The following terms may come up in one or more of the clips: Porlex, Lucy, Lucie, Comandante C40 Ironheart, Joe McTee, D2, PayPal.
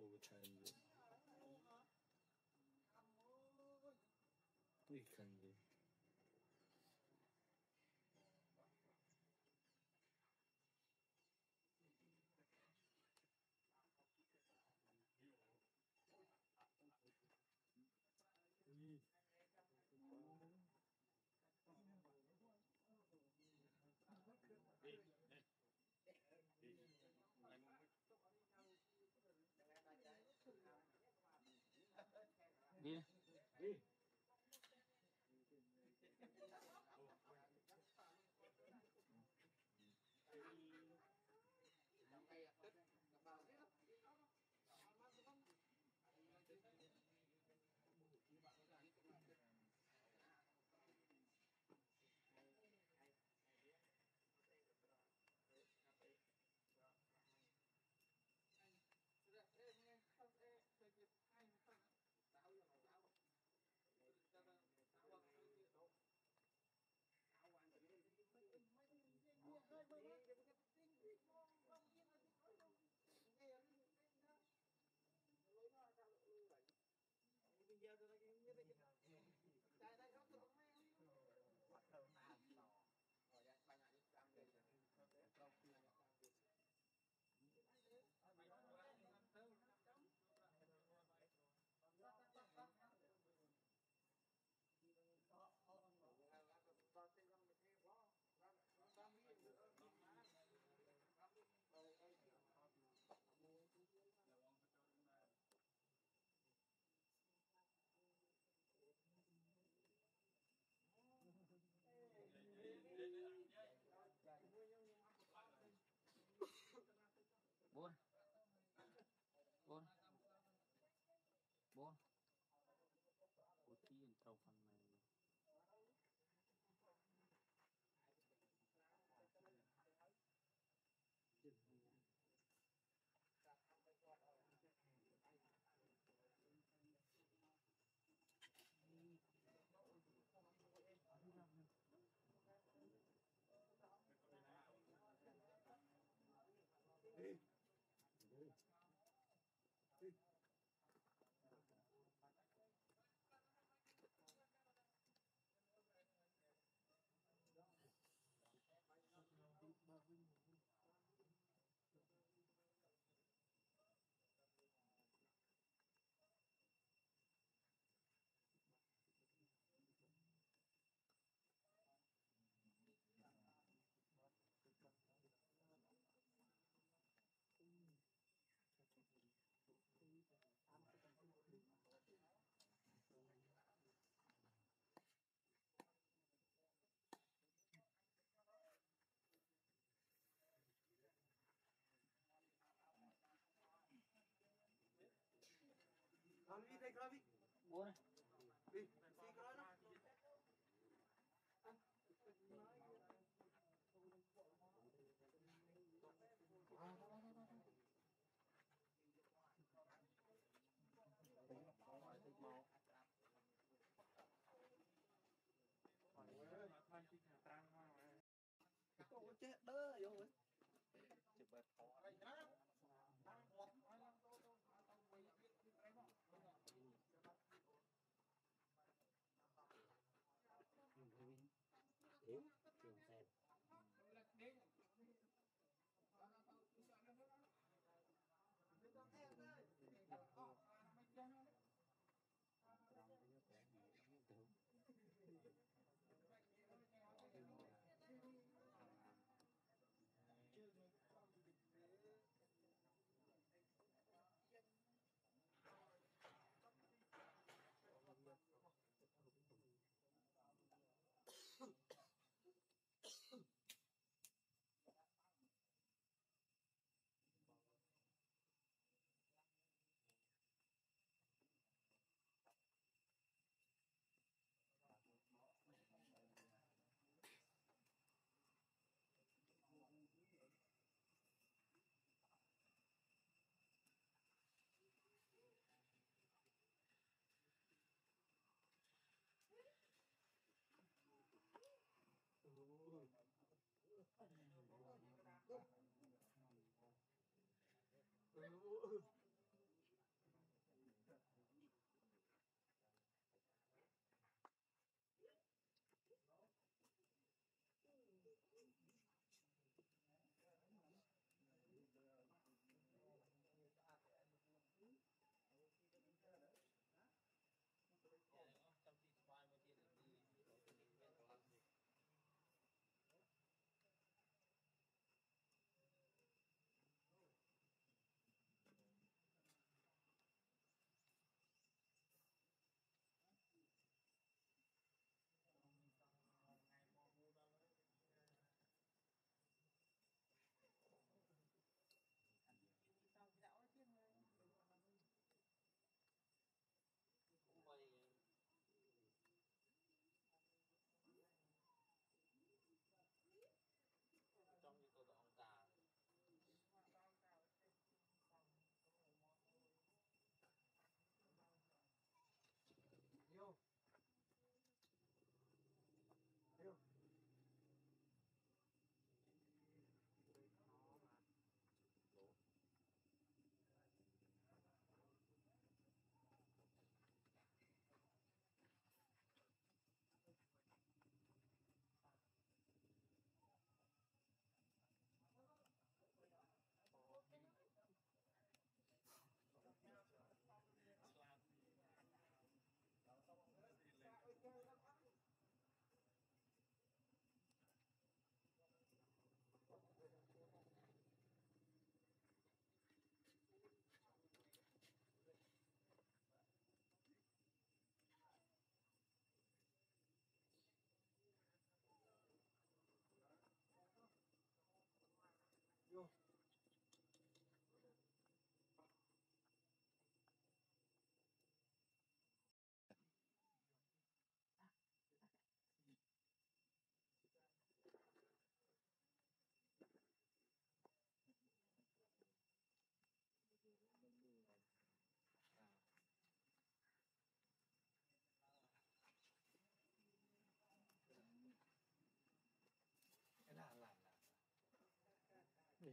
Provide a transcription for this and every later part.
overtime. We can do. Đi đi. Bốn của tiền tàu phần này Hãy subscribe cho kênh Ghiền Mì Gõ để không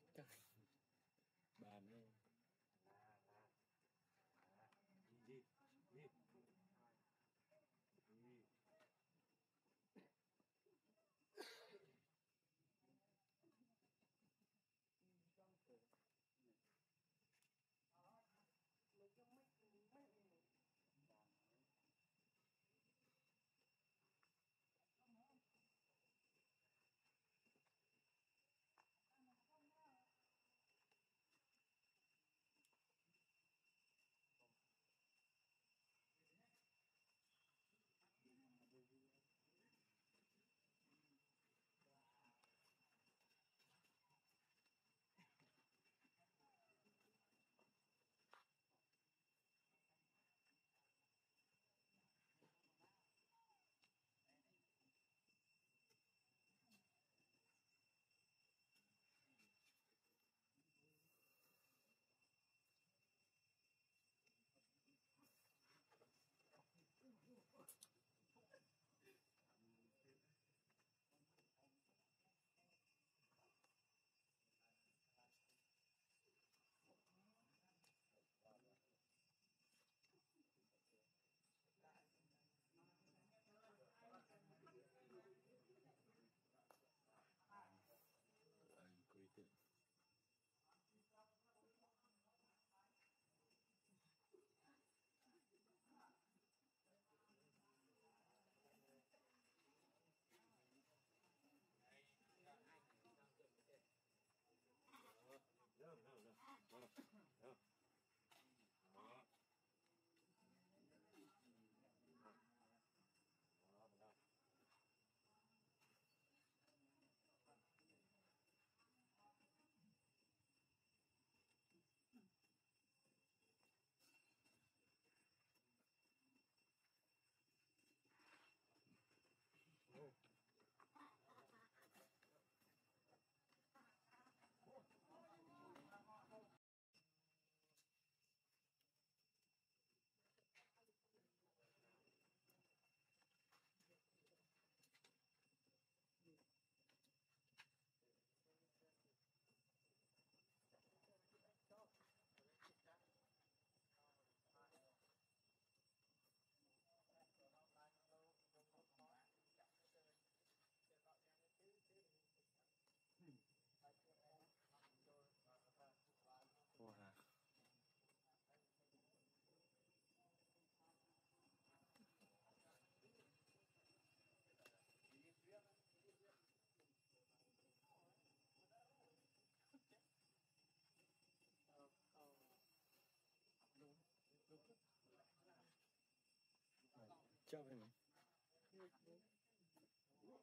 cái căng bàn em. Đi đi đi đi. No. Chào em. Mới bị trôi super mới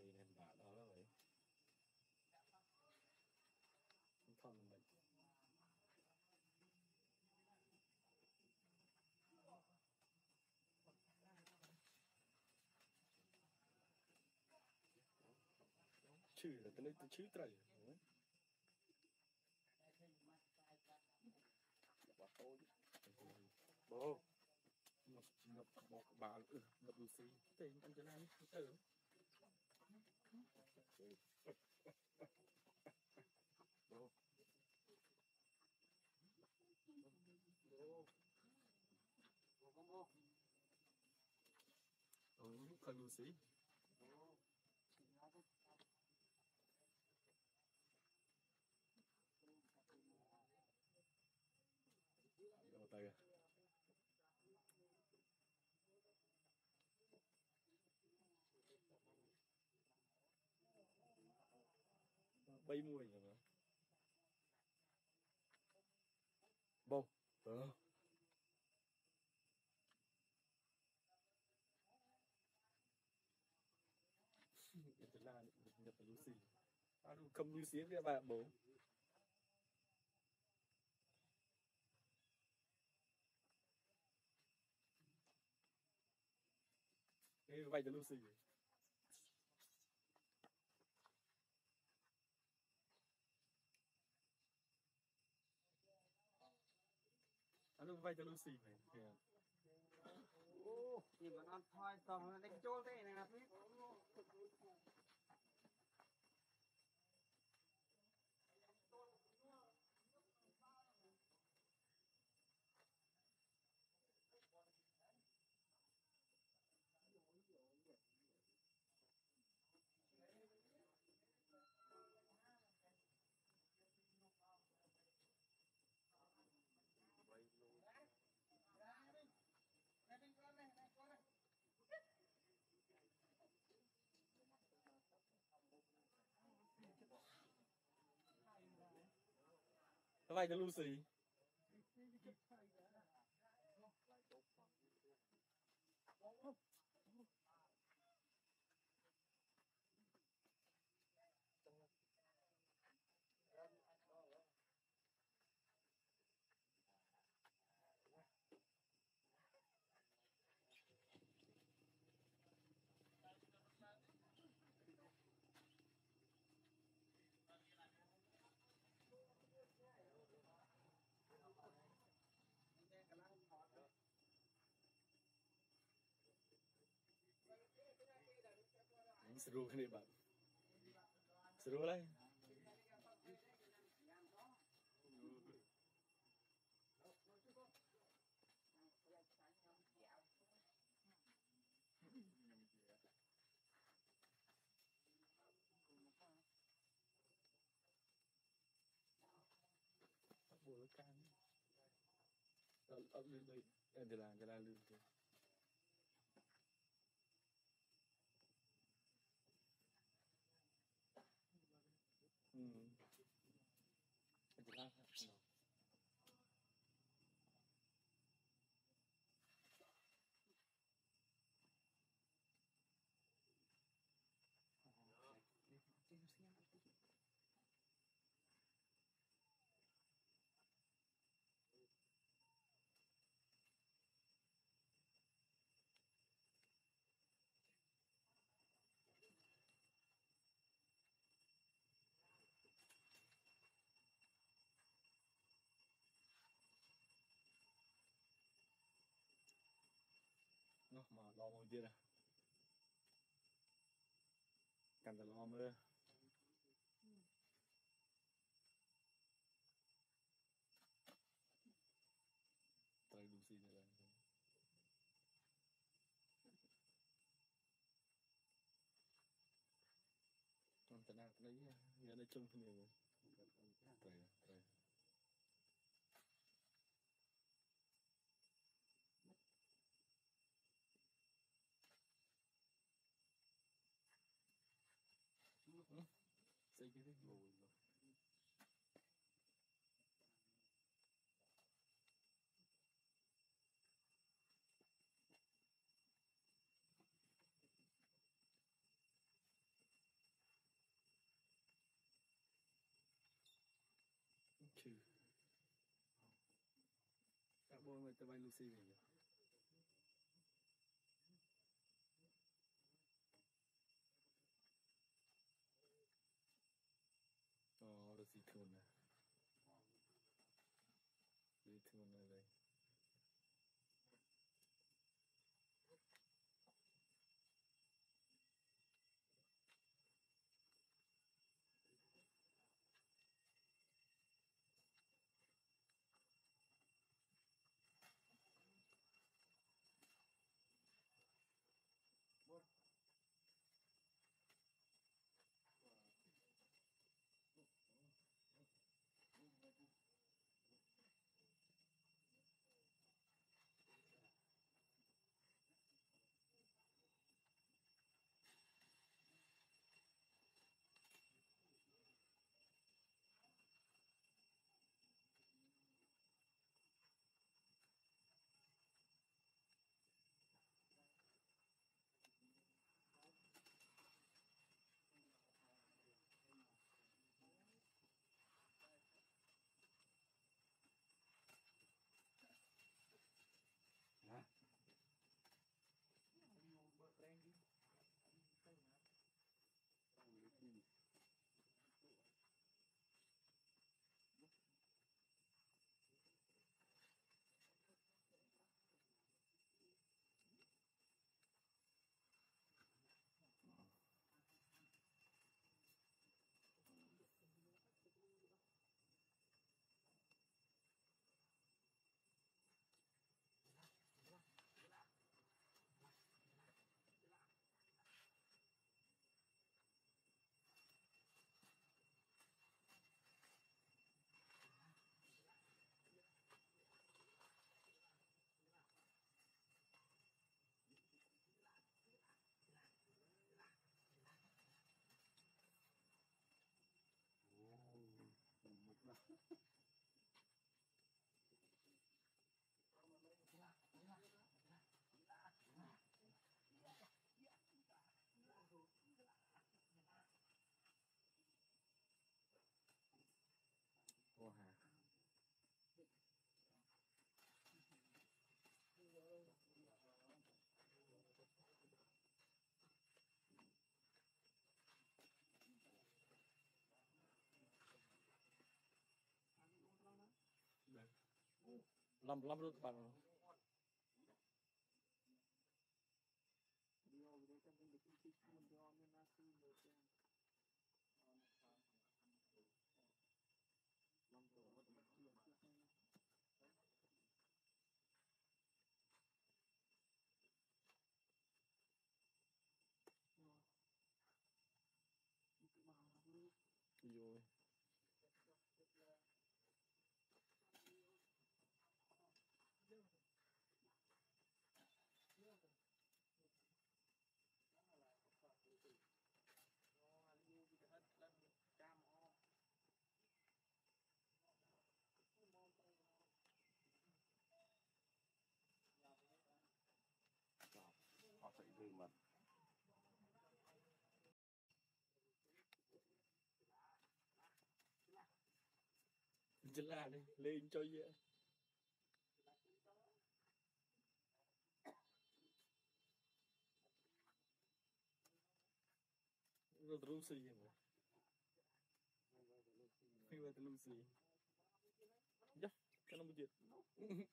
Đi lên bà đó là vậy. Không thông mình. Chứ là tên ấy tôi chứ trời. Bà tôi. Bố. Ngọc. Một bà một Lucie tiền anh cho nên từ đâu đâu không Lucie đâu tay bay mùi rồi mà bông thật là nhập vào Lucie à đủ cầm Lucie với bạn bố cái vay cho Lucie nó vay cho Lucie này kìa. Ô, nhìn bọn ăn thoi xong nó đánh trốn thế này là biết. Nó vay cho Lucie. Seru kan Bang? Seru lah. Boleh kan? Up lagi, jalan lagi. Nó mà lo môi đi ra cần là lo mơ tới đủ xin này là con tận nào đấy nhà đây trông thì nhiều rồi xây cái thằng bồn rồi trừ các bồn mà tao bay Lucie này rồi đi thôn này đây 55 menit baru. Yo. Họ chạy về mặt chân là đi lên cho dễ. Rồi Lucie mà khi về Lucie dạ cái nó biết là Lucy nó bắt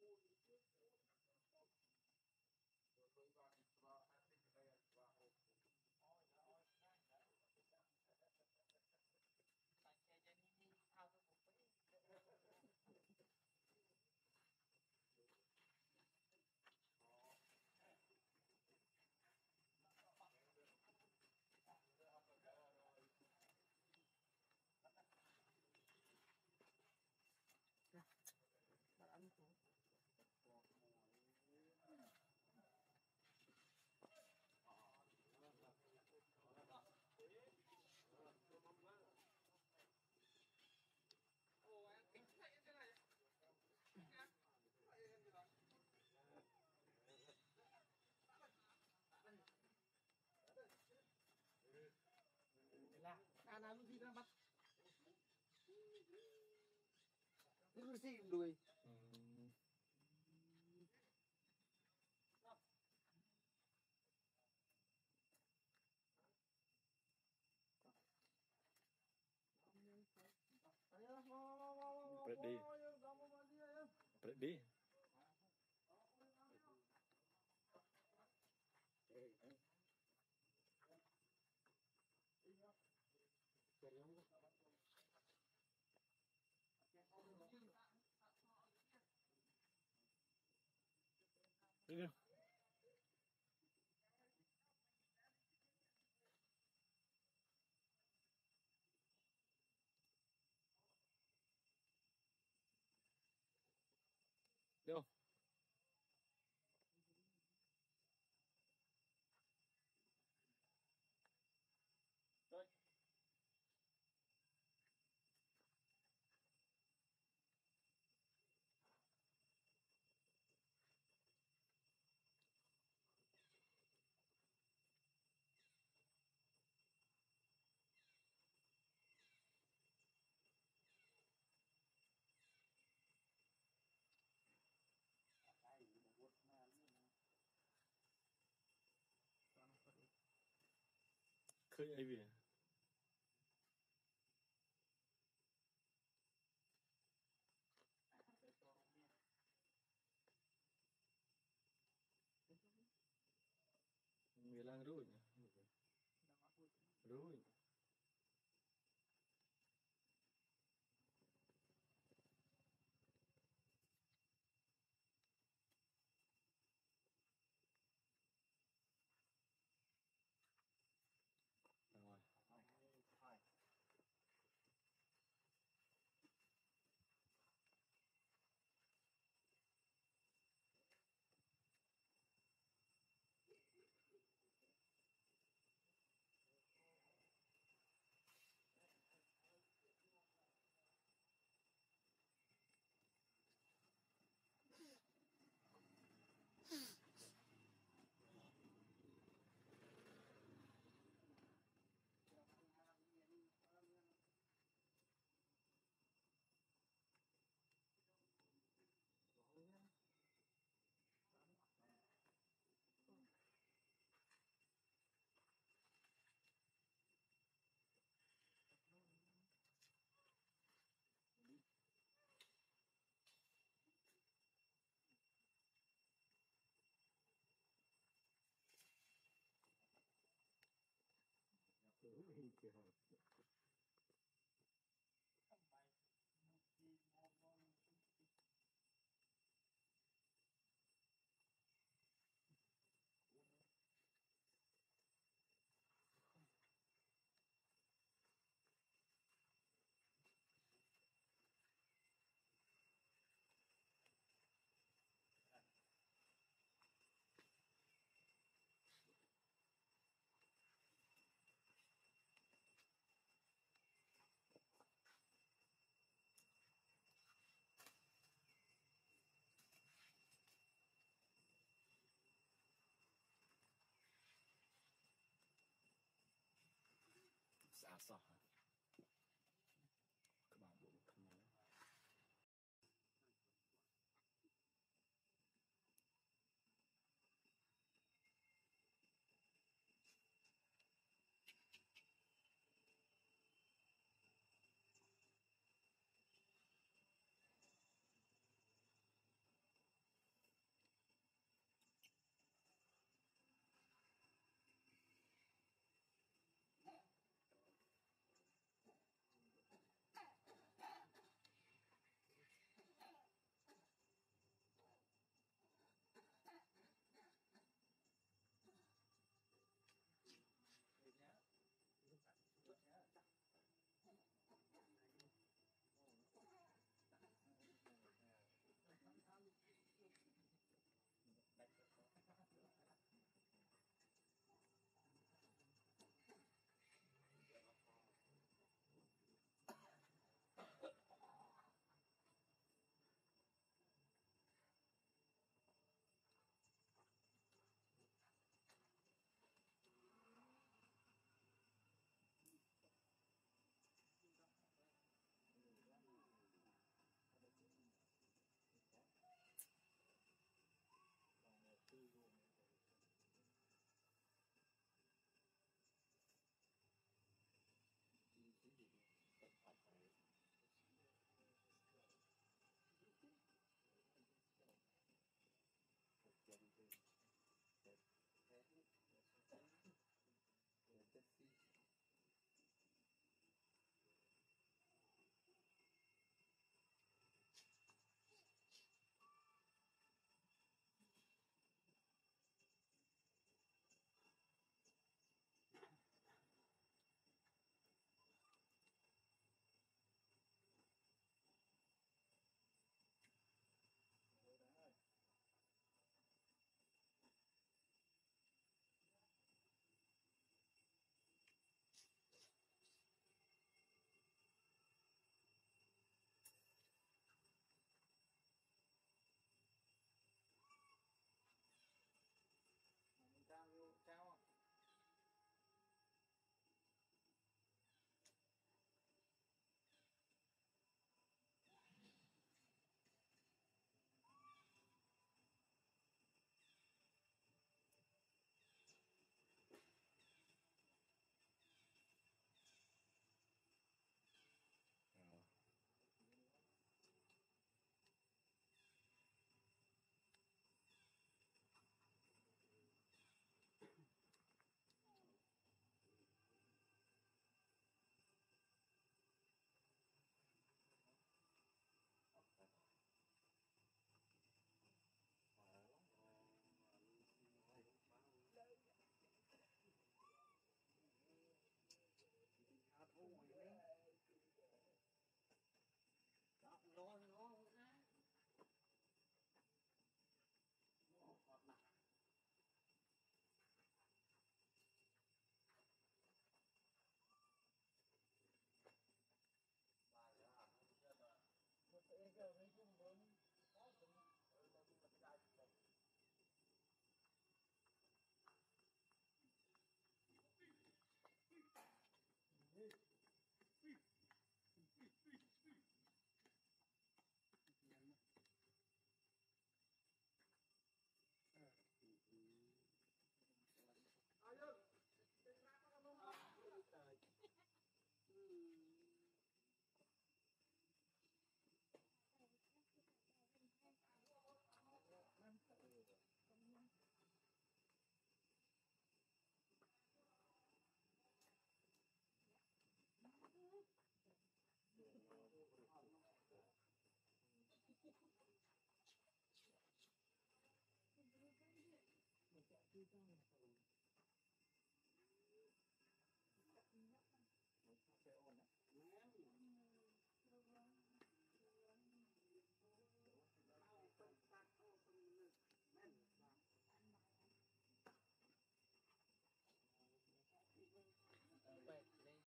Lucy đuổi đi đi đâu khơi ai về người lang rồi nhỉ rồi All right. kia thôi. It's outside.